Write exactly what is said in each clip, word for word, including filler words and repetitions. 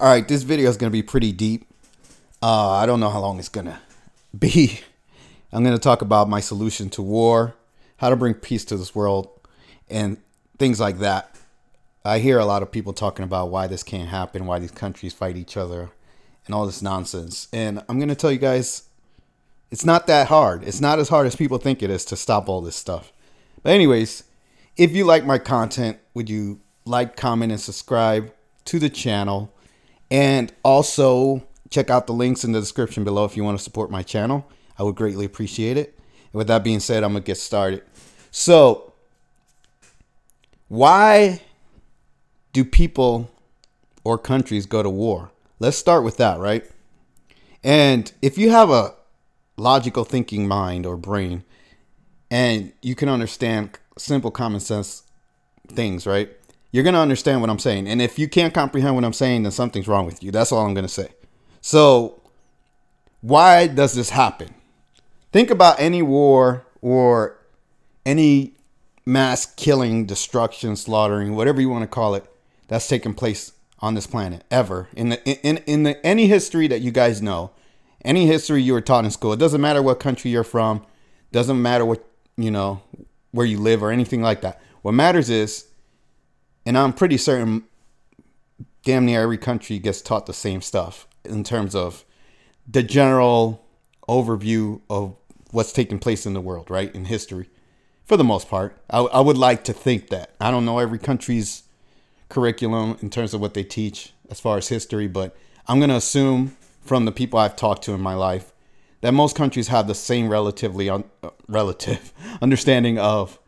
All right, this video is going to be pretty deep. Uh, I don't know how long it's going to be. I'm going to talk about my solution to war, how to bring peace to this world, and things like that. I hear a lot of people talking about why this can't happen, why these countries fight each other, and all this nonsense. And I'm going to tell you guys, it's not that hard. It's not as hard as people think it is to stop all this stuff. But anyways, if you like my content, would you like, comment, and subscribe to the channel? And also check out the links in the description below if you want to support my channel. I would greatly appreciate it. And with that being said, I'm going to get started. So why do people or countries go to war? Let's start with that, right? And if you have a logical thinking mind or brain and you can understand simple common sense things, right? You're going to understand what I'm saying. And if you can't comprehend what I'm saying, then something's wrong with you. That's all I'm going to say. So why does this happen? Think about any war or any mass killing, destruction, slaughtering, whatever you want to call it, that's taken place on this planet ever. In the, in, in the, any history that you guys know, any history you were taught in school, it doesn't matter what country you're from, doesn't matter what, you know, where you live or anything like that. What matters is, and I'm pretty certain damn near every country gets taught the same stuff in terms of the general overview of what's taking place in the world, right? In history, for the most part. I, I would like to think that. I don't know every country's curriculum in terms of what they teach as far as history, but I'm going to assume from the people I've talked to in my life that most countries have the same relatively un, uh, relative understanding of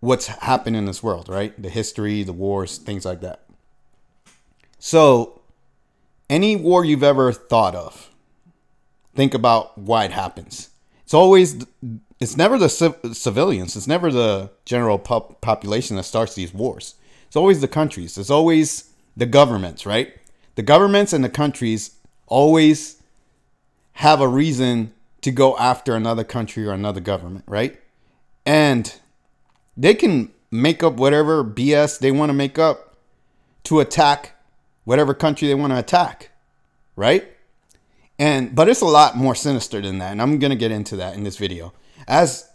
what's happened in this world, right? The history, the wars, things like that. So any war you've ever thought of, think about why it happens. It's always, it's never the civ civilians. It's never the general pop population that starts these wars. It's always the countries. It's always the governments, right? The governments and the countries always have a reason to go after another country or another government, right? And they can make up whatever B S they want to make up to attack whatever country they want to attack, right? And but it's a lot more sinister than that, and I'm going to get into that in this video. As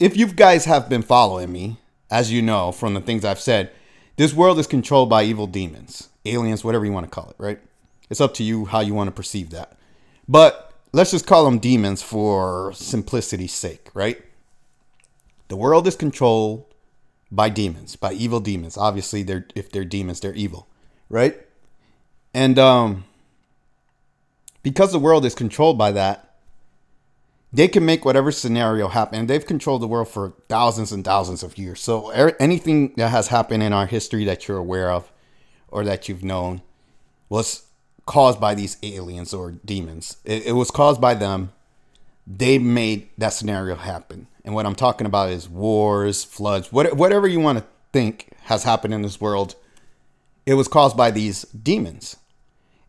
if you guys have been following me, as you know from the things I've said, this world is controlled by evil demons, aliens, whatever you want to call it, right? It's up to you how you want to perceive that. But let's just call them demons for simplicity's sake, right? The world is controlled by demons, by evil demons. Obviously, they're, if they're demons, they're evil, right? And um, because the world is controlled by that, they can make whatever scenario happen. And they've controlled the world for thousands and thousands of years. So er anything that has happened in our history that you're aware of or that you've known was caused by these aliens or demons. It, it was caused by them. They made that scenario happen. And what I'm talking about is wars, floods, what, whatever you want to think has happened in this world. It was caused by these demons.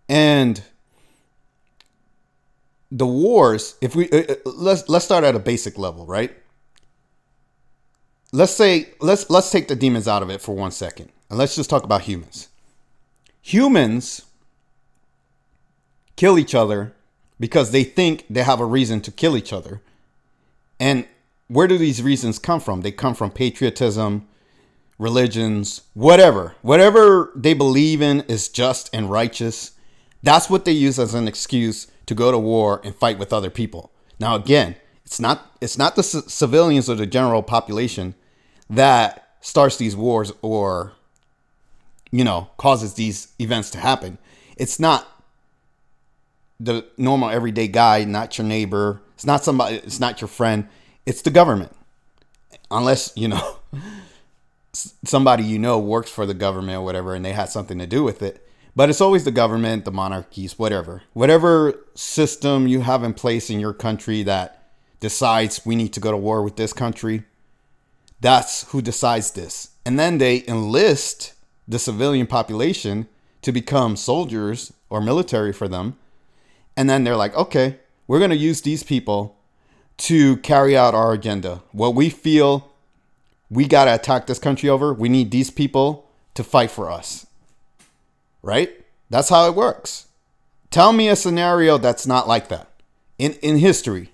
And the wars, if we let's let's start at a basic level, right? Let's say let's let's take the demons out of it for one second. And let's just talk about humans. Humans kill each other because they think they have a reason to kill each other. And where do these reasons come from? They come from patriotism, religions, whatever. Whatever they believe in is just and righteous. That's what they use as an excuse to go to war and fight with other people. Now, again, it's not it's not the civilians or the general population that starts these wars or, you know, causes these events to happen. It's not the normal everyday guy, not your neighbor. It's not somebody. It's not your friend. It's the government, unless, you know, somebody, you know, works for the government or whatever, and they had something to do with it. But it's always the government, the monarchies, whatever, whatever system you have in place in your country that decides we need to go to war with this country. That's who decides this. And then they enlist the civilian population to become soldiers or military for them. And then they're like, okay, we're going to use these people to carry out our agenda. What we feel we got to attack this country over, we need these people to fight for us, right? That's how it works. Tell me a scenario that's not like that in, in history.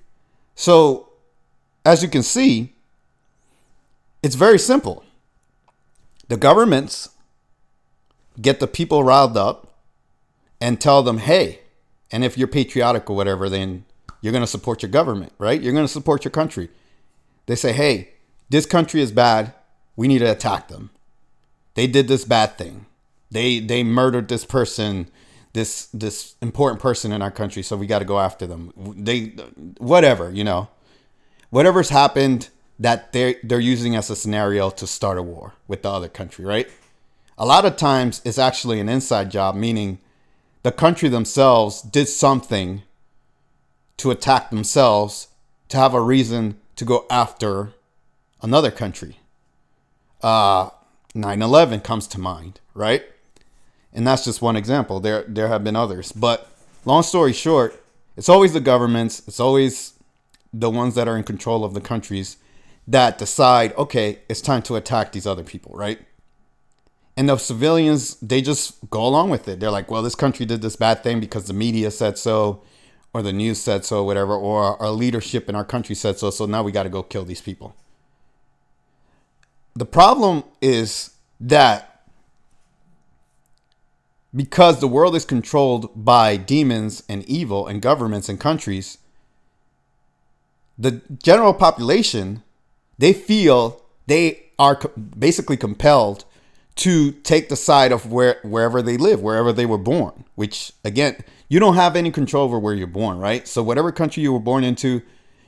So as you can see, it's very simple. The governments get the people riled up and tell them, hey, and if you're patriotic or whatever, then you're going to support your government, right? You're going to support your country. They say, hey, this country is bad. We need to attack them. They did this bad thing. They they murdered this person, this this important person in our country. So we got to go after them. They whatever, you know, whatever's happened that they're, they're using as a scenario to start a war with the other country, right? A lot of times it's actually an inside job, meaning the country themselves did something to attack themselves to have a reason to go after another country. Uh, nine eleven comes to mind, right? And that's just one example. There, there have been others. But long story short, it's always the governments. It's always the ones that are in control of the countries that decide, okay, it's time to attack these other people, right? And the civilians, they just go along with it. They're like, well, this country did this bad thing because the media said so, or the news said so, whatever, or our leadership in our country said so, so now we got to go kill these people. The problem is that because the world is controlled by demons and evil and governments and countries, the general population, they feel they are basically compelled to take the side of where wherever they live, wherever they were born, which again, you don't have any control over where you're born, right? So whatever country you were born into,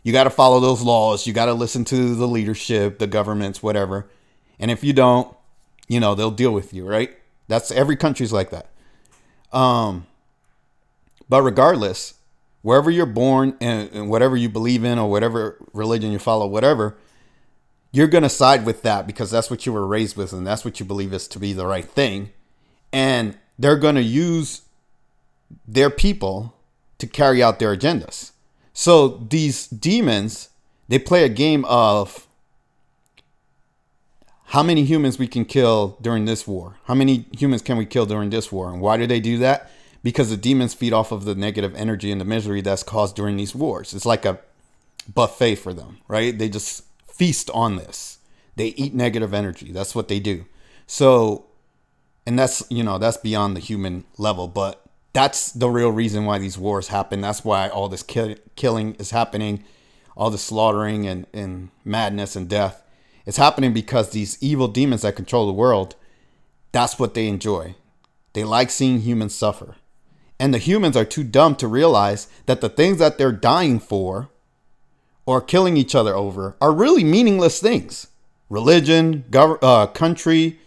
you got to follow those laws. You got to listen to the leadership, the governments, whatever. And if you don't, you know, they'll deal with you, right? That's every country's like that. Um, but regardless, wherever you're born and, and whatever you believe in or whatever religion you follow, whatever, you're going to side with that because that's what you were raised with and that's what you believe is to be the right thing. And they're going to use their people to carry out their agendas. So these demons, they play a game of how many humans we can kill during this war. How many humans can we kill during this war? And why do they do that? Because the demons feed off of the negative energy and the misery that's caused during these wars. It's like a buffet for them, right? They just feast on this. They eat negative energy. That's what they do. So, and that's, you know, that's beyond the human level, but that's the real reason why these wars happen. That's why all this kill killing is happening, all the slaughtering and, and madness and death. It's happening because these evil demons that control the world, that's what they enjoy. They like seeing humans suffer. And the humans are too dumb to realize that the things that they're dying for or killing each other over are really meaningless things. Religion, gov- uh, country,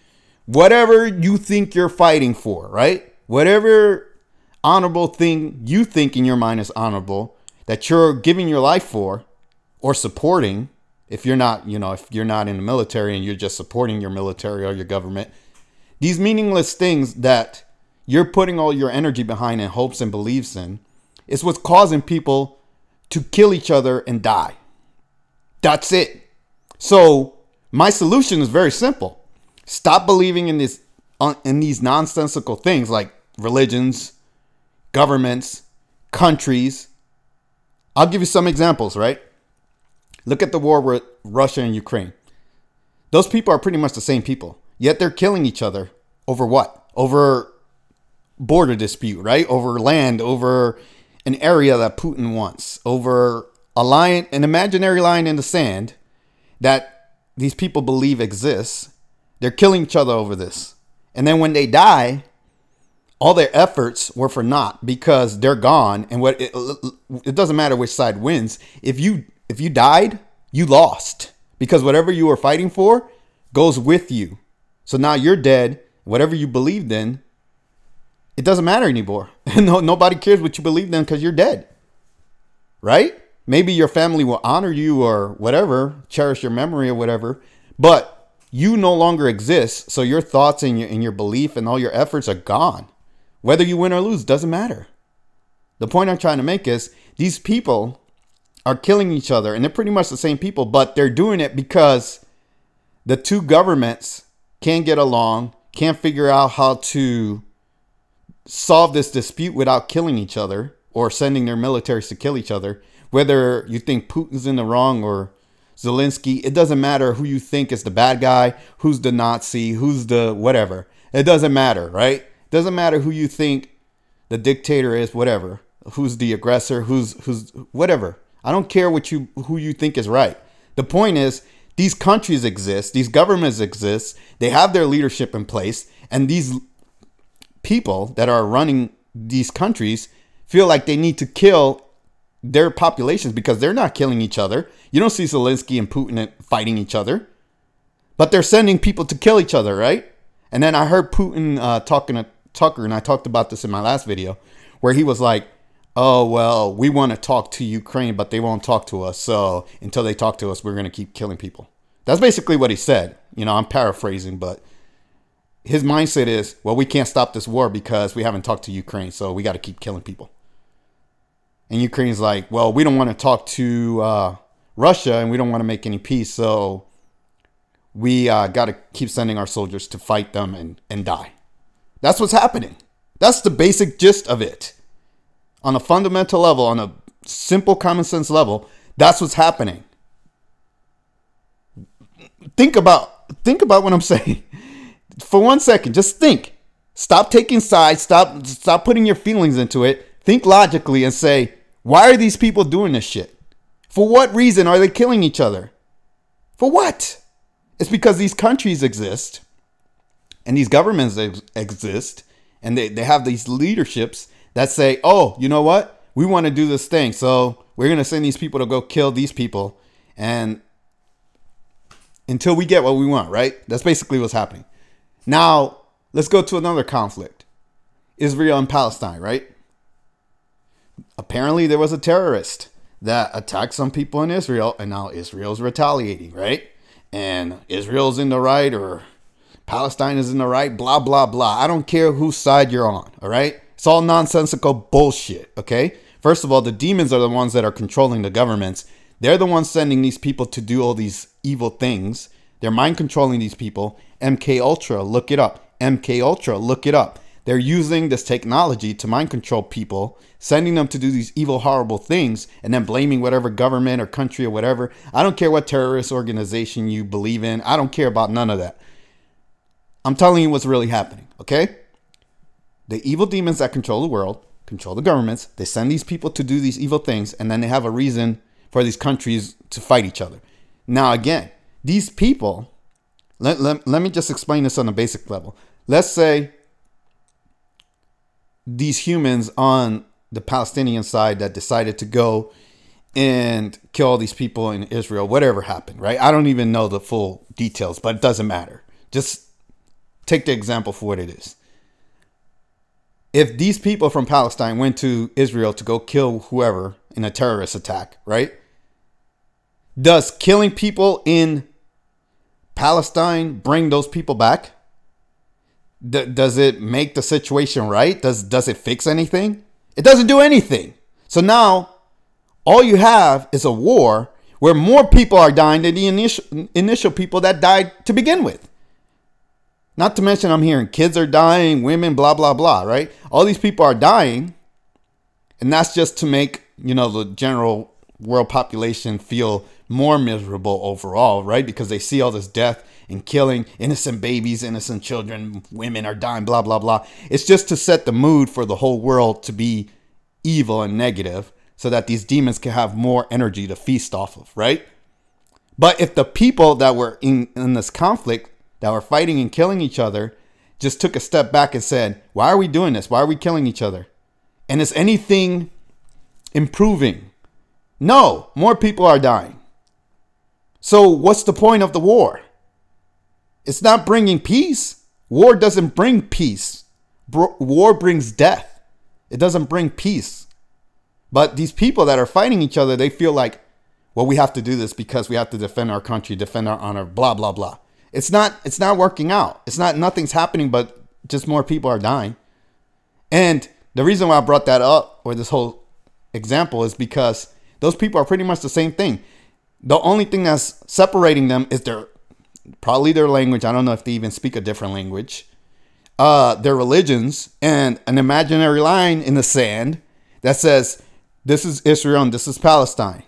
whatever you think you're fighting for, right? Whatever honorable thing you think in your mind is honorable that you're giving your life for or supporting, if you're not, you know, if you're not in the military and you're just supporting your military or your government, these meaningless things that you're putting all your energy behind and hopes and beliefs in is what's causing people to kill each other and die. That's it. So my solution is very simple. Stop believing in this, in these nonsensical things like religions, governments, countries. I'll give you some examples, right? Look at the war with Russia and Ukraine. Those people are pretty much the same people, yet they're killing each other over what? Over border dispute, right? Over land, over an area that Putin wants, over a line, an imaginary line in the sand that these people believe exists. They're killing each other over this. And then when they die, all their efforts were for naught because they're gone. And what it, it doesn't matter which side wins. If you if you died, you lost because whatever you were fighting for goes with you. So now you're dead. Whatever you believed in, it doesn't matter anymore. No, nobody cares what you believed in because you're dead, right? Maybe your family will honor you or whatever, cherish your memory or whatever, but you no longer exist. So your thoughts and your and your belief and all your efforts are gone. Whether you win or lose doesn't matter. The point I'm trying to make is these people are killing each other and they're pretty much the same people, but they're doing it because the two governments can't get along, can't figure out how to solve this dispute without killing each other or sending their militaries to kill each other. Whether you think Putin's in the wrong or Zelensky, it doesn't matter who you think is the bad guy, who's the Nazi, who's the whatever. It doesn't matter, right? It doesn't matter who you think the dictator is, whatever. Who's the aggressor, who's who's whatever. I don't care what you who you think is right. The point is, these countries exist, these governments exist, they have their leadership in place, and these people that are running these countries feel like they need to kill their populations because they're not killing each other. You don't see Zelensky and Putin fighting each other, but they're sending people to kill each other, right? And then I heard Putin uh, talking to Tucker, and I talked about this in my last video, where he was like, oh, well, we want to talk to Ukraine, but they won't talk to us. So until they talk to us, we're going to keep killing people. That's basically what he said. You know, I'm paraphrasing, but his mindset is, well, we can't stop this war because we haven't talked to Ukraine. So we got to keep killing people. And Ukraine's like, well, we don't want to talk to uh, Russia, and we don't want to make any peace. So we uh, got to keep sending our soldiers to fight them and, and die. That's what's happening. That's the basic gist of it. On a fundamental level, on a simple common sense level, that's what's happening. Think about, think about what I'm saying. For one second, just think. Stop taking sides. Stop, stop putting your feelings into it. Think logically and say, why are these people doing this shit? For what reason are they killing each other? For what? It's because these countries exist and these governments ex- exist and they, they have these leaderships that say, oh, you know what? We want to do this thing. So we're going to send these people to go kill these people. And until we get what we want, right? That's basically what's happening. Now, let's go to another conflict. Israel and Palestine, right? Apparently, there was a terrorist that attacked some people in Israel. And now Israel's retaliating, right? And Israel's in the right, or Palestine is in the right, blah, blah, blah. I don't care whose side you're on, all right? It's all nonsensical bullshit, okay? First of all, the demons are the ones that are controlling the governments. They're the ones sending these people to do all these evil things. They're mind controlling these people. M K Ultra, look it up. M K Ultra, look it up. They're using this technology to mind control people, sending them to do these evil, horrible things, and then blaming whatever government or country or whatever. I don't care what terrorist organization you believe in. I don't care about none of that. I'm telling you what's really happening, okay? The evil demons that control the world, control the governments. They send these people to do these evil things, and then they have a reason for these countries to fight each other. Now, again, these people, let, let, let me just explain this on a basic level. Let's say these humans on the Palestinian side that decided to go and kill all these people in Israel, whatever happened, right? I don't even know the full details, but it doesn't matter. Just take the example for what it is. If these people from Palestine went to Israel to go kill whoever in a terrorist attack, right? Does killing people in Palestine bring those people back? D- does it make the situation right? Does, does it fix anything? It doesn't do anything. So now all you have is a war where more people are dying than the initial, initial people that died to begin with. Not to mention I'm hearing kids are dying, women, blah, blah, blah, right? All these people are dying. And that's just to make, you know, the general world population feel more miserable overall, right? Because they see all this death and killing, innocent babies, innocent children, women are dying, blah, blah, blah. It's just to set the mood for the whole world to be evil and negative so that these demons can have more energy to feast off of, right? But if the people that were in, in this conflict that were fighting and killing each other just took a step back and said, why are we doing this? Why are we killing each other? And is anything improving? No, more people are dying. So what's the point of the war? It's not bringing peace. War doesn't bring peace. War brings death. It doesn't bring peace. But these people that are fighting each other, they feel like, well, we have to do this because we have to defend our country, defend our honor, blah, blah, blah. It's not, it's not working out. It's not, nothing's happening, but just more people are dying. And the reason why I brought that up, or this whole example, is because those people are pretty much the same thing. The only thing that's separating them is their, probably their language. I don't know if they even speak a different language. uh, their religions and an imaginary line in the sand that says, this is Israel and this is Palestine.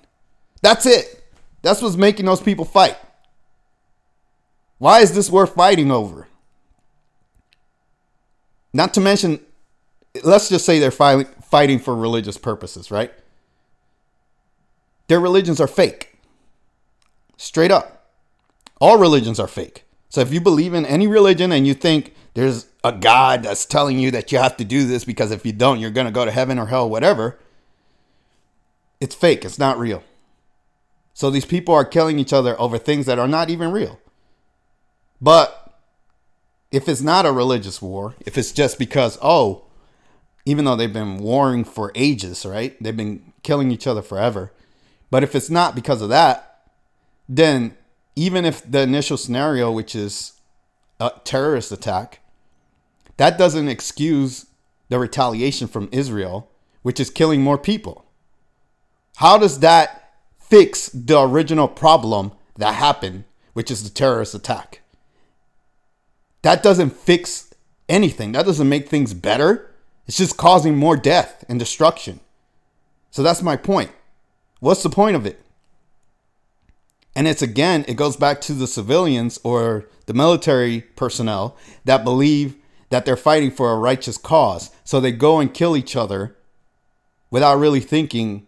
That's it. That's what's making those people fight. Why is this worth fighting over? Not to mention, let's just say they're fighting for religious purposes, right? Their religions are fake. Straight up. All religions are fake. So if you believe in any religion and you think there's a God that's telling you that you have to do this because if you don't, you're going to go to heaven or hell, whatever, it's fake. It's not real. So these people are killing each other over things that are not even real. But if it's not a religious war, if it's just because, oh, even though they've been warring for ages, right? They've been killing each other forever. But if it's not because of that, then even if the initial scenario, which is a terrorist attack, that doesn't excuse the retaliation from Israel, which is killing more people. How does that fix the original problem that happened, which is the terrorist attack? That doesn't fix anything. That doesn't make things better. It's just causing more death and destruction. So that's my point. What's the point of it? And it's again, it goes back to the civilians or the military personnel that believe that they're fighting for a righteous cause. So they go and kill each other without really thinking,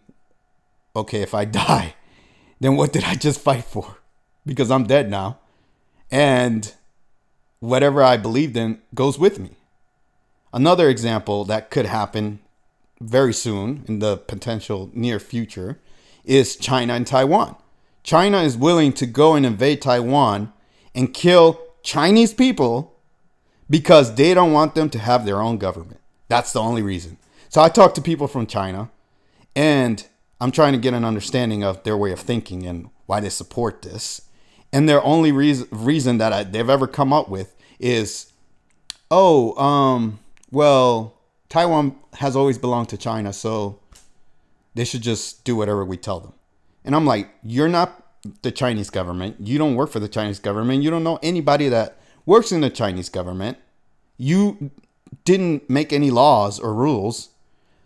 okay, if I die, then what did I just fight for? Because I'm dead now. And whatever I believed in goes with me. Another example that could happen very soon in the potential near future is China and Taiwan. China is willing to go and invade Taiwan and kill Chinese people because they don't want them to have their own government. That's the only reason. So I talk to people from China and I'm trying to get an understanding of their way of thinking and why they support this. And their only reason, reason that I, they've ever come up with is, oh, um, well, Taiwan has always belonged to China, so they should just do whatever we tell them. And I'm like, you're not the Chinese government. You don't work for the Chinese government. You don't know anybody that works in the Chinese government. You didn't make any laws or rules.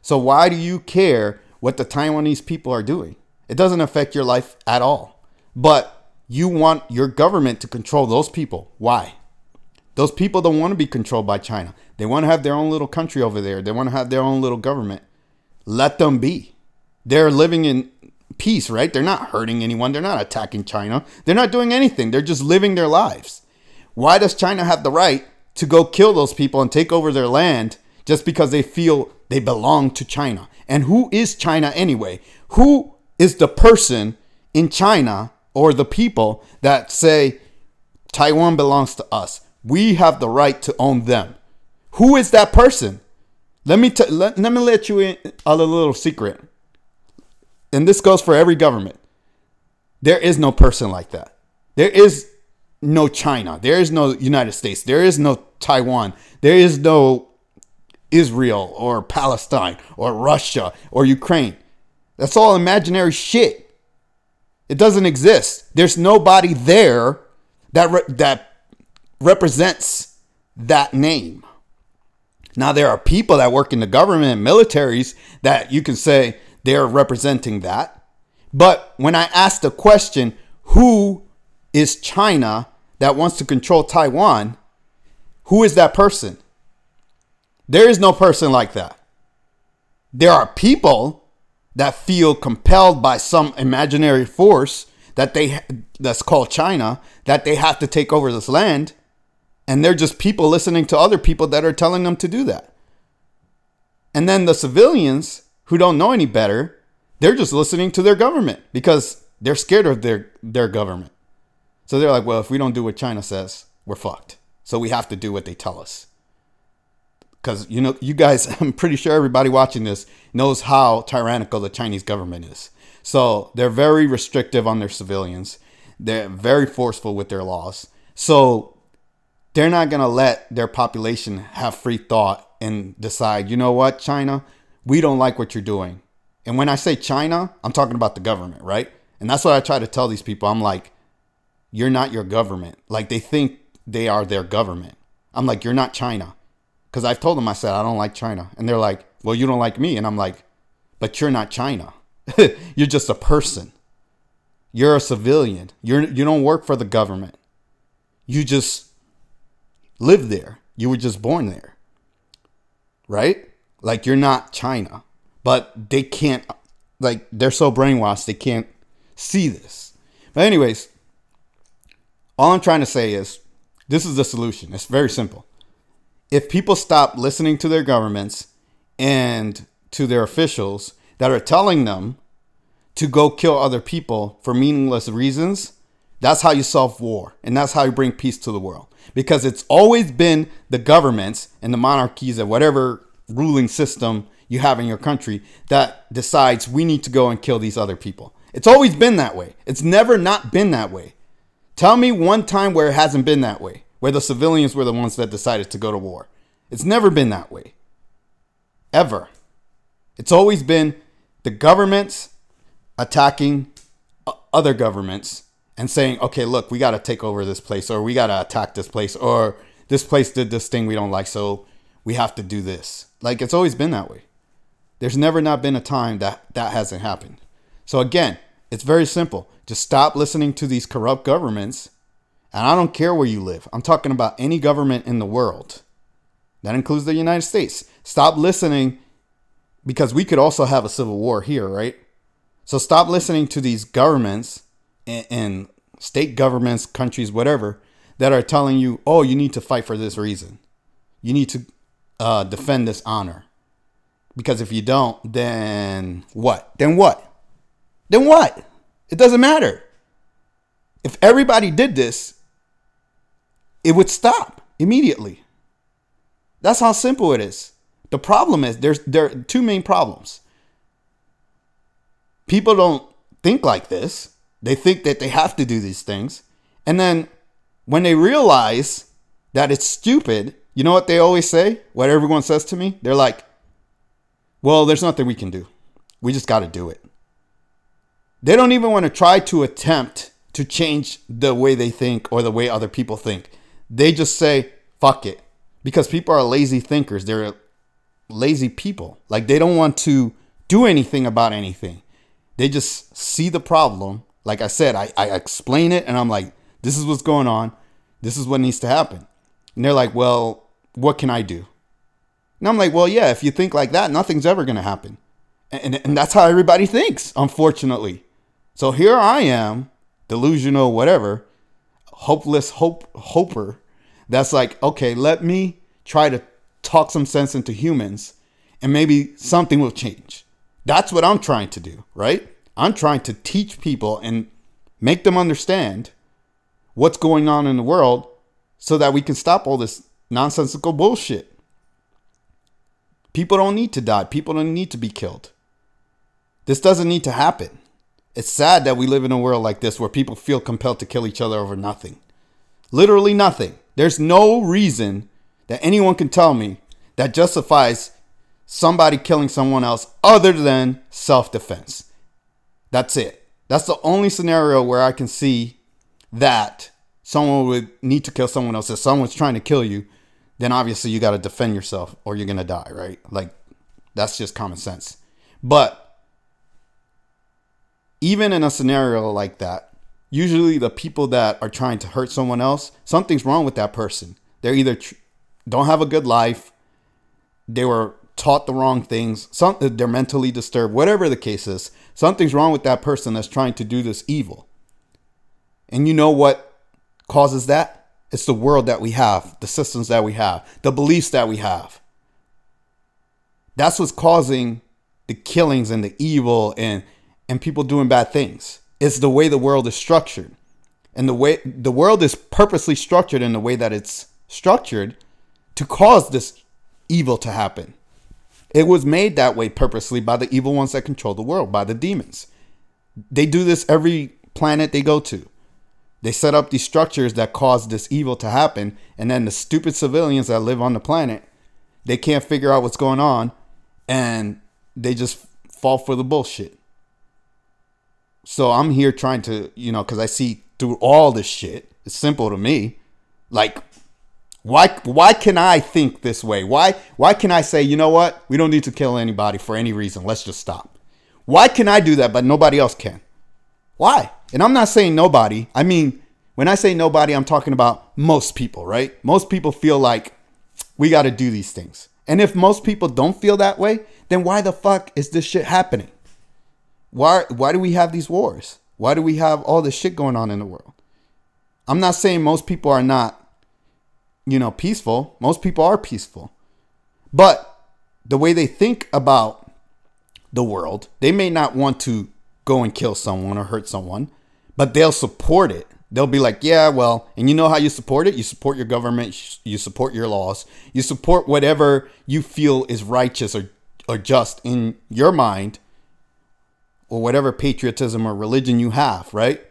So why do you care what the Taiwanese people are doing? It doesn't affect your life at all. But you want your government to control those people. Why? Those people don't want to be controlled by China. They want to have their own little country over there. They want to have their own little government. Let them be. They're living in peace, right? They're not hurting anyone. They're not attacking China. They're not doing anything. They're just living their lives. Why does China have the right to go kill those people and take over their land just because they feel they belong to China? And who is China anyway? Who is the person in China or the people that say Taiwan belongs to us? We have the right to own them. Who is that person? Let me t let, let me let you in on a little secret. And this goes for every government. There is no person like that. There is no China. There is no United States. There is no Taiwan. There is no Israel or Palestine or Russia or Ukraine. That's all imaginary shit. It doesn't exist. There's nobody there that, re that represents that name. Now, there are people that work in the government and militaries that you can say they're representing that. But when I ask the question, who is China that wants to control Taiwan? Who is that person? There is no person like that. There are people that feel compelled by some imaginary force that they that's called China, that they have to take over this land. And they're just people listening to other people that are telling them to do that. And then the civilians who don't know any better, they're just listening to their government because they're scared of their, their government. So they're like, well, if we don't do what China says, we're fucked. So we have to do what they tell us. Because, you know, you guys, I'm pretty sure everybody watching this knows how tyrannical the Chinese government is. So they're very restrictive on their civilians. They're very forceful with their laws. So they're not going to let their population have free thought and decide, you know what, China, we don't like what you're doing. And when I say China, I'm talking about the government, right? And that's what I try to tell these people. I'm like, you're not your government. Like, they think they are their government. I'm like, you're not China. Because I've told them, I said, I don't like China. And they're like, well, you don't like me. And I'm like, but you're not China. You're just a person. You're a civilian. You're, you don't work for the government. You just live there. You were just born there. Right? Like, you're not China. But they can't, like, they're so brainwashed, they can't see this. But anyways, all I'm trying to say is, this is the solution. It's very simple. If people stop listening to their governments and to their officials that are telling them to go kill other people for meaningless reasons, that's how you solve war. And that's how you bring peace to the world. Because it's always been the governments and the monarchies of whatever ruling system you have in your country that decides we need to go and kill these other people. It's always been that way. It's never not been that way. Tell me one time where it hasn't been that way, where the civilians were the ones that decided to go to war. It's never been that way. Ever. It's always been the governments attacking other governments and saying, okay, look, we got to take over this place, or we got to attack this place, or this place did this thing we don't like, so we have to do this. Like, it's always been that way. There's never not been a time that that hasn't happened. So again, it's very simple. Just stop listening to these corrupt governments. And I don't care where you live. I'm talking about any government in the world. That includes the United States. Stop listening, because we could also have a civil war here, right? So stop listening to these governments and, and state governments, countries, whatever, that are telling you, oh, you need to fight for this reason. You need to uh, defend this honor. Because if you don't, then what? Then what? Then what? It doesn't matter. If everybody did this, it would stop immediately. That's how simple it is. The problem is, there's there are two main problems. People don't think like this. They think that they have to do these things. And then when they realize that it's stupid, you know what they always say? What everyone says to me? They're like, well, there's nothing we can do. We just got to do it. They don't even want to try to attempt to change the way they think or the way other people think. They just say, fuck it. Because people are lazy thinkers. They're lazy people. Like, they don't want to do anything about anything. They just see the problem. Like I said, I, I explain it and I'm like, this is what's going on. This is what needs to happen. And they're like, well, what can I do? And I'm like, well, yeah, if you think like that, nothing's ever going to happen. And, and that's how everybody thinks, unfortunately. So here I am, delusional, whatever, hopeless hope hoper. That's like, okay, let me try to talk some sense into humans and maybe something will change. That's what I'm trying to do, right? I'm trying to teach people and make them understand what's going on in the world so that we can stop all this nonsensical bullshit. People don't need to die. People don't need to be killed. This doesn't need to happen. It's sad that we live in a world like this where people feel compelled to kill each other over nothing. Literally nothing. There's no reason that anyone can tell me that justifies somebody killing someone else other than self-defense. That's it. That's the only scenario where I can see that someone would need to kill someone else. If someone's trying to kill you, then obviously you got to defend yourself or you're going to die, right? Like, that's just common sense. But even in a scenario like that, usually the people that are trying to hurt someone else, something's wrong with that person. They're either tr don't have a good life, they were taught the wrong things, some, they're mentally disturbed, whatever the case is, something's wrong with that person that's trying to do this evil. And you know what causes that? It's the world that we have, the systems that we have, the beliefs that we have. That's what's causing the killings and the evil and, and people doing bad things. It's the way the world is structured. And the way the world is purposely structured in the way that it's structured to cause this evil to happen. It was made that way purposely by the evil ones that control the world, by the demons. They do this every planet they go to. They set up these structures that cause this evil to happen. And then the stupid civilians that live on the planet, they can't figure out what's going on. And they just fall for the bullshit. So I'm here trying to, you know, because I see through all this shit. It's simple to me. Like, Why, why can I think this way? Why, why can I say, you know what? We don't need to kill anybody for any reason. Let's just stop. Why can I do that, but nobody else can? Why? And I'm not saying nobody. I mean, when I say nobody, I'm talking about most people, right? Most people feel like we got to do these things. And if most people don't feel that way, then why the fuck is this shit happening? Why, why do we have these wars? Why do we have all this shit going on in the world? I'm not saying most people are not, you know, peaceful. Most people are peaceful. But the way they think about the world, they may not want to go and kill someone or hurt someone, but they'll support it. They'll be like, yeah, well, and you know how you support it? You support your government. You support your laws. You support whatever you feel is righteous or, or just in your mind, or whatever patriotism or religion you have, right?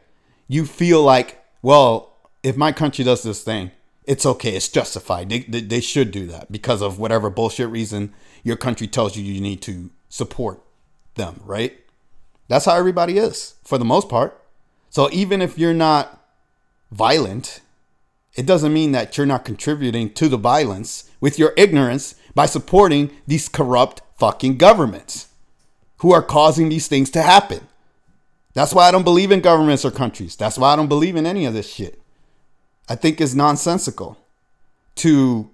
You feel like, well, if my country does this thing, it's okay. It's justified. They, they, they should do that because of whatever bullshit reason your country tells you you need to support them, right? That's how everybody is for the most part. So even if you're not violent, it doesn't mean that you're not contributing to the violence with your ignorance by supporting these corrupt fucking governments who are causing these things to happen. That's why I don't believe in governments or countries. That's why I don't believe in any of this shit. I think it's nonsensical to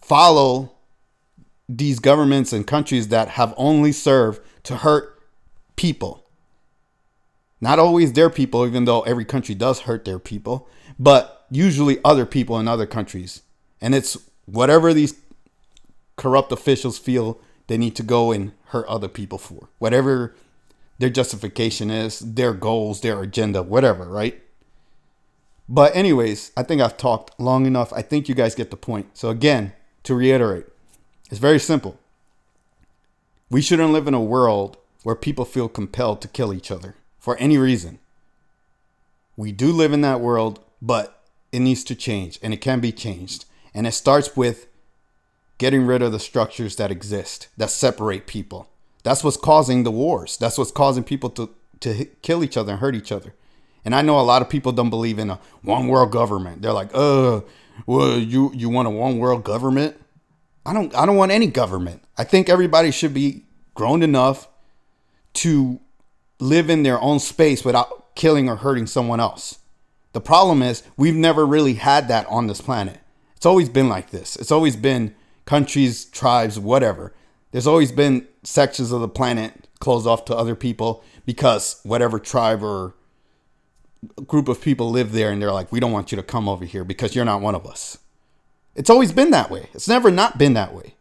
follow these governments and countries that have only served to hurt people. Not always their people, even though every country does hurt their people, but usually other people in other countries. And it's whatever these corrupt officials feel they need to go and hurt other people for. Whatever their justification is, their goals, their agenda, whatever, right? But anyways, I think I've talked long enough. I think you guys get the point. So again, to reiterate, it's very simple. We shouldn't live in a world where people feel compelled to kill each other for any reason. We do live in that world, but it needs to change, and it can be changed. And it starts with getting rid of the structures that exist, that separate people. That's what's causing the wars. That's what's causing people to, to kill each other and hurt each other. And I know a lot of people don't believe in a one world government. They're like, "Uh, well, you you want a one world government?" I don't I don't want any government. I think everybody should be grown enough to live in their own space without killing or hurting someone else. The problem is we've never really had that on this planet. It's always been like this. It's always been countries, tribes, whatever. There's always been sections of the planet closed off to other people because whatever tribe or group of people live there, and they're like, we don't want you to come over here because you're not one of us. It's always been that way. It's never not been that way.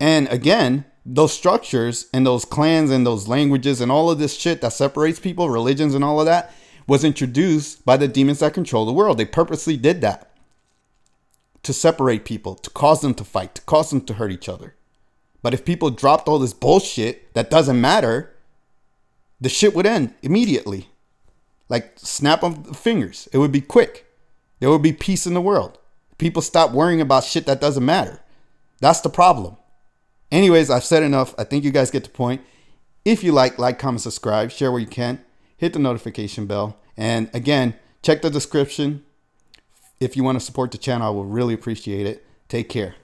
And again, those structures and those clans and those languages and all of this shit that separates people, religions and all of that, was introduced by the demons that control the world. They purposely did that to separate people, to cause them to fight, to cause them to hurt each other. But if people dropped all this bullshit that doesn't matter, the shit would end immediately. Like snap of the fingers. It would be quick. There would be peace in the world. People stop worrying about shit that doesn't matter. That's the problem. Anyways, I've said enough. I think you guys get the point. If you like, like, comment, subscribe, share where you can. Hit the notification bell. And again, check the description. If you want to support the channel, I will really appreciate it. Take care.